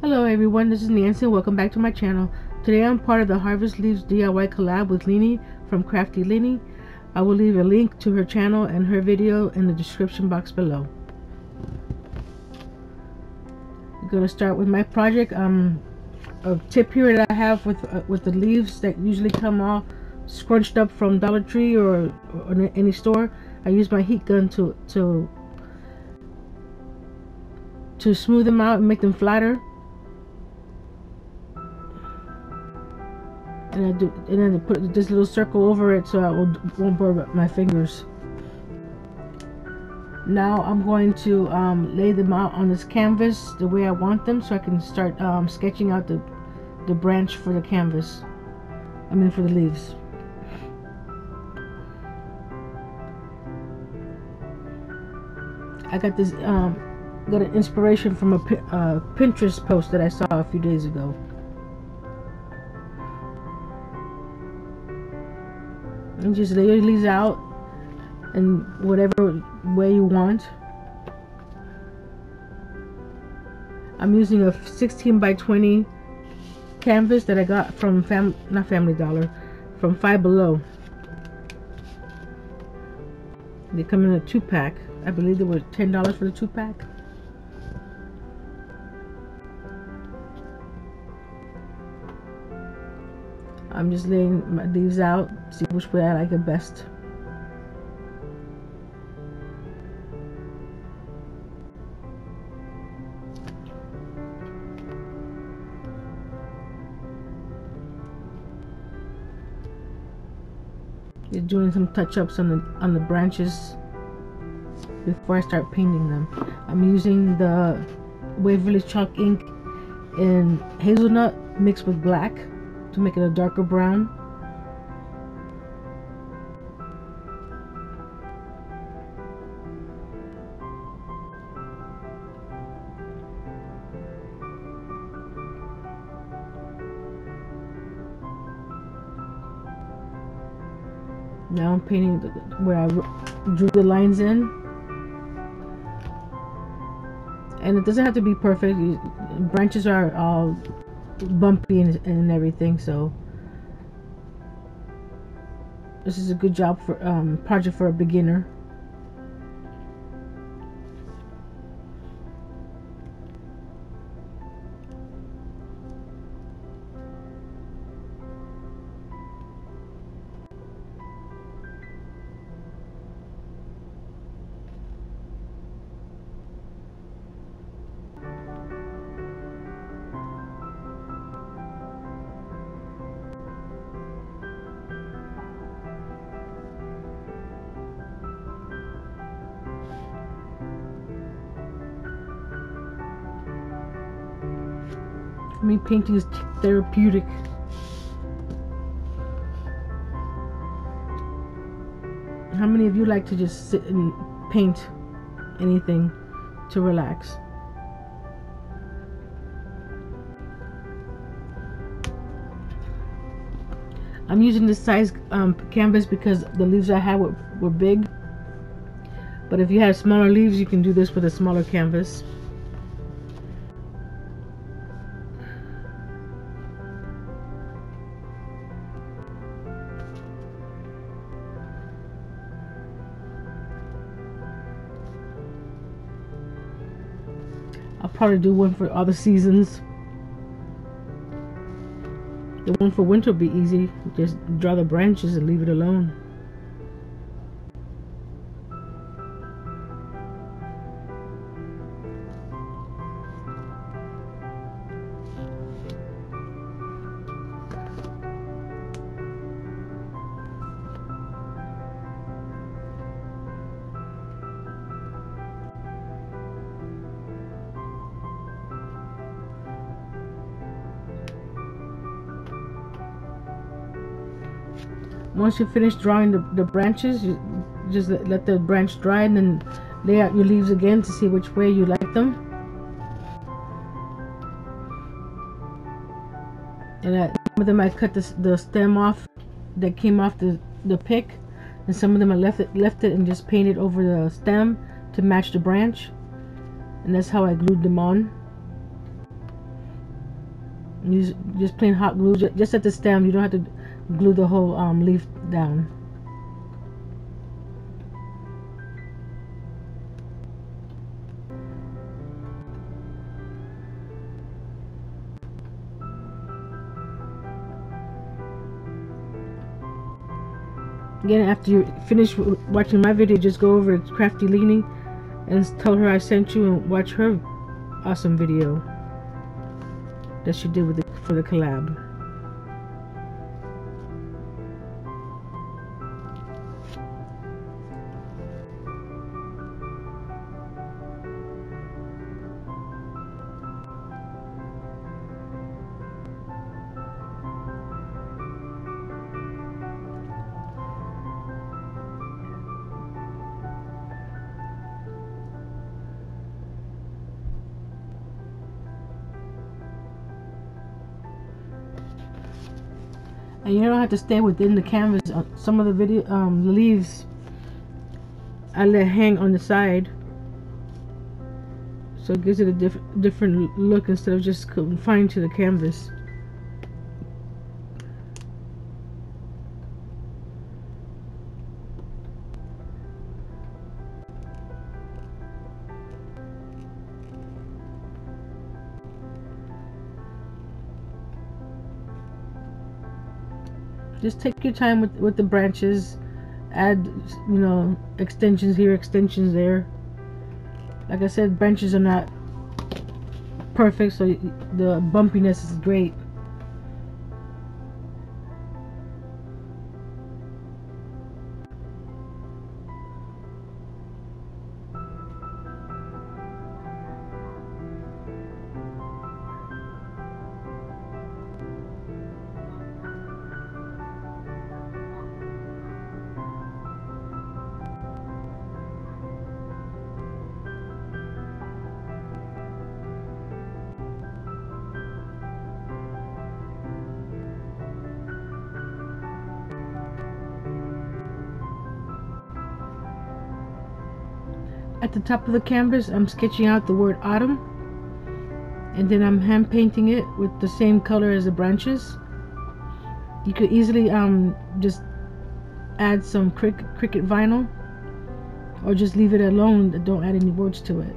Hello everyone, this is Nancy and welcome back to my channel. Today I'm part of the Harvest Leaves DIY collab with Leeny from Crafty Leeny. I will leave a link to her channel and her video in the description box below. I'm going to start with my project. A tip here that I have with the leaves that usually come all scrunched up from Dollar Tree or any store, I use my heat gun to smooth them out and make them flatter. And then put this little circle over it so I won't burn my fingers. Now I'm going to lay them out on this canvas the way I want them, so I can start sketching out the branch for the canvas. I mean for the leaves. I got this. Got an inspiration from a Pinterest post that I saw a few days ago. And just lay your leaves out in whatever way you want. I'm using a 16x20 canvas that I got from from Five Below. They come in a 2-pack. I believe they were $10 for the 2-pack. I'm just laying my leaves out, see which way I like it best. You're doing some touch-ups on the branches before I start painting them. I'm using the Waverly Chalk Ink in hazelnut mixed with black to make it a darker brown. Now I'm painting where I drew the lines in, and it doesn't have to be perfect. Branches are all bumpy and everything, so this is a good job for project for a beginner. For me, painting is therapeutic. How many of you like to just sit and paint anything to relax? I'm using this size canvas because the leaves I had were big. But if you have smaller leaves, you can do this with a smaller canvas. I'll probably do one for all the seasons. The one for winter will be easy. Just draw the branches and leave it alone. Once you finish drawing the branches, you just let the branch dry and then lay out your leaves again to see which way you like them. And some of them I cut the stem off that came off the pick, and some of them I left it and just painted over the stem to match the branch, and that's how I glued them on. use just plain hot glue, just at the stem. You don't have to glue the whole leaf down. Again, after you finish watching my video, just go over to Crafty Leeny and tell her I sent you, and watch her awesome video that she did with for the collab. And you don't have to stay within the canvas. Some of the video leaves I let hang on the side, so it gives it a different look instead of just confined to the canvas. Just take your time with the branches. Add, you know, extensions here, extensions there. Like I said, branches are not perfect, so the bumpiness is great. At the top of the canvas, I'm sketching out the word autumn, and then I'm hand painting it with the same color as the branches. You could easily just add some Cricut vinyl, or just leave it alone. Don't add any words to it.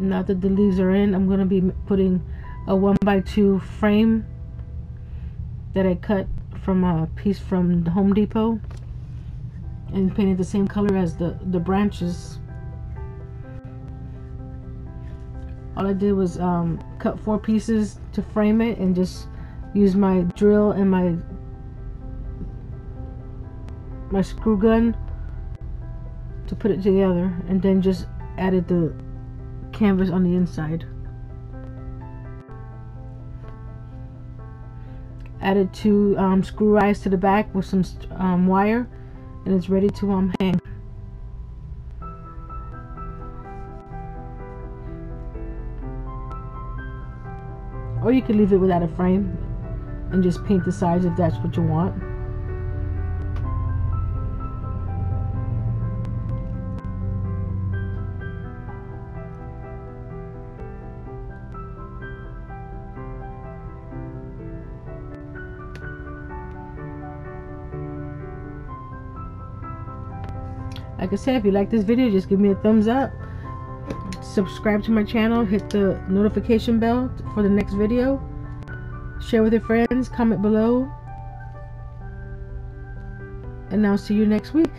Now that the leaves are in, I'm going to be putting a 1x2 frame that I cut from a piece from Home Depot and painted the same color as the branches. All I did was cut 4 pieces to frame it, and just use my drill and my screw gun to put it together, and then just added the canvas on the inside. Added 2 screw eyes to the back with some wire, and it's ready to hang. Or you can leave it without a frame and just paint the sides if that's what you want. Like I said, if you like this video, just give me a thumbs up, subscribe to my channel, hit the notification bell for the next video, share with your friends, comment below, and I'll see you next week.